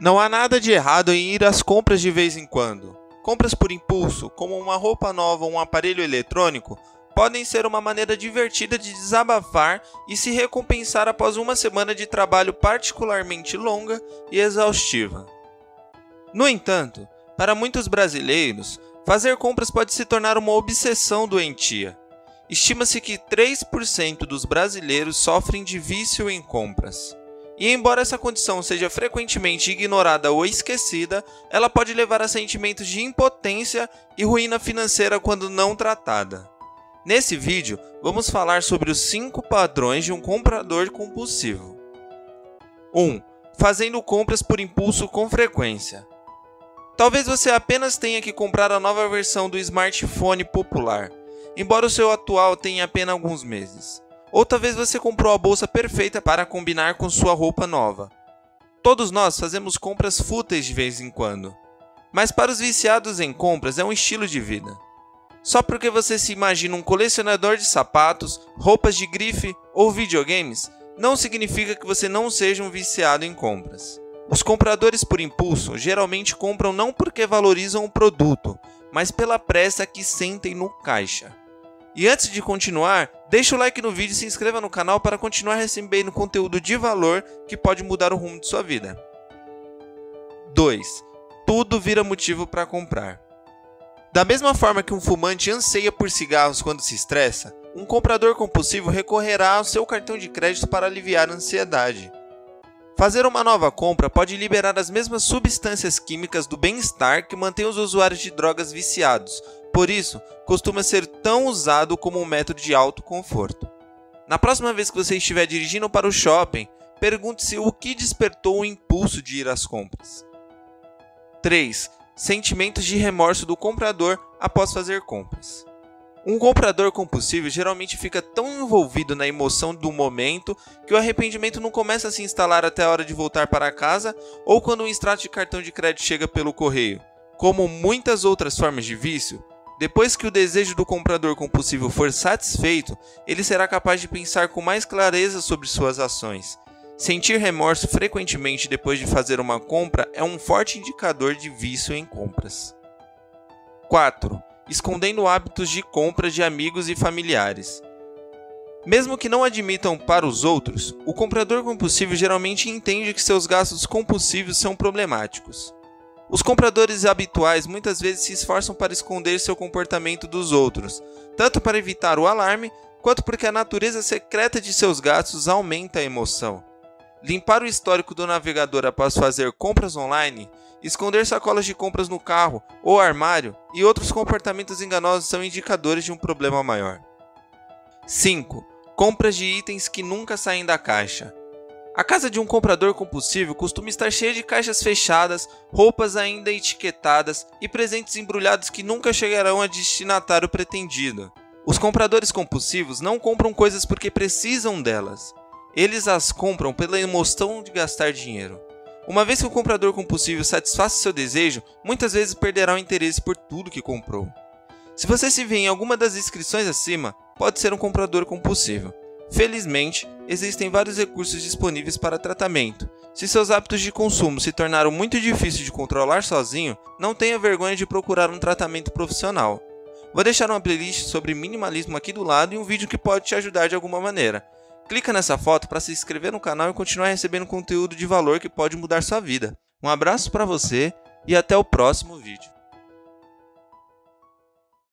Não há nada de errado em ir às compras de vez em quando. Compras por impulso, como uma roupa nova ou um aparelho eletrônico, podem ser uma maneira divertida de desabafar e se recompensar após uma semana de trabalho particularmente longa e exaustiva. No entanto, para muitos brasileiros, fazer compras pode se tornar uma obsessão doentia. Estima-se que 3% dos brasileiros sofrem de vício em compras. E embora essa condição seja frequentemente ignorada ou esquecida, ela pode levar a sentimentos de impotência e ruína financeira quando não tratada. Nesse vídeo, vamos falar sobre os 5 padrões de um comprador compulsivo. 1. Fazendo compras por impulso com frequência. Talvez você apenas tenha que comprar a nova versão do smartphone popular, embora o seu atual tenha apenas alguns meses. Ou talvez você comprou a bolsa perfeita para combinar com sua roupa nova. Todos nós fazemos compras fúteis de vez em quando. Mas para os viciados em compras é um estilo de vida. Só porque você se imagina um colecionador de sapatos, roupas de grife ou videogames, não significa que você não seja um viciado em compras. Os compradores por impulso geralmente compram não porque valorizam o produto, mas pela pressa que sentem no caixa. E antes de continuar, deixa o like no vídeo e se inscreva no canal para continuar recebendo conteúdo de valor que pode mudar o rumo de sua vida. 2. Tudo vira motivo para comprar. Da mesma forma que um fumante anseia por cigarros quando se estressa, um comprador compulsivo recorrerá ao seu cartão de crédito para aliviar a ansiedade. Fazer uma nova compra pode liberar as mesmas substâncias químicas do bem-estar que mantém os usuários de drogas viciados. Por isso, costuma ser tão usado como um método de autoconforto. Na próxima vez que você estiver dirigindo para o shopping, pergunte-se o que despertou o impulso de ir às compras. 3. Sentimentos de remorso do comprador após fazer compras. Um comprador compulsivo geralmente fica tão envolvido na emoção do momento que o arrependimento não começa a se instalar até a hora de voltar para casa ou quando um extrato de cartão de crédito chega pelo correio. Como muitas outras formas de vício, depois que o desejo do comprador compulsivo for satisfeito, ele será capaz de pensar com mais clareza sobre suas ações. Sentir remorso frequentemente depois de fazer uma compra é um forte indicador de vício em compras. 4. Escondendo hábitos de compra de amigos e familiares. Mesmo que não admitam para os outros, o comprador compulsivo geralmente entende que seus gastos compulsivos são problemáticos. Os compradores habituais muitas vezes se esforçam para esconder seu comportamento dos outros, tanto para evitar o alarme, quanto porque a natureza secreta de seus gastos aumenta a emoção. Limpar o histórico do navegador após fazer compras online, esconder sacolas de compras no carro ou armário e outros comportamentos enganosos são indicadores de um problema maior. 5. Compras de itens que nunca saem da caixa. A casa de um comprador compulsivo costuma estar cheia de caixas fechadas, roupas ainda etiquetadas e presentes embrulhados que nunca chegarão a destinatário pretendido. Os compradores compulsivos não compram coisas porque precisam delas. Eles as compram pela emoção de gastar dinheiro. Uma vez que o comprador compulsivo satisfaça seu desejo, muitas vezes perderá o interesse por tudo que comprou. Se você se vê em alguma das descrições acima, pode ser um comprador compulsivo. Felizmente, existem vários recursos disponíveis para tratamento. Se seus hábitos de consumo se tornaram muito difíceis de controlar sozinho, não tenha vergonha de procurar um tratamento profissional. Vou deixar uma playlist sobre minimalismo aqui do lado e um vídeo que pode te ajudar de alguma maneira. Clica nessa foto para se inscrever no canal e continuar recebendo conteúdo de valor que pode mudar sua vida. Um abraço para você e até o próximo vídeo.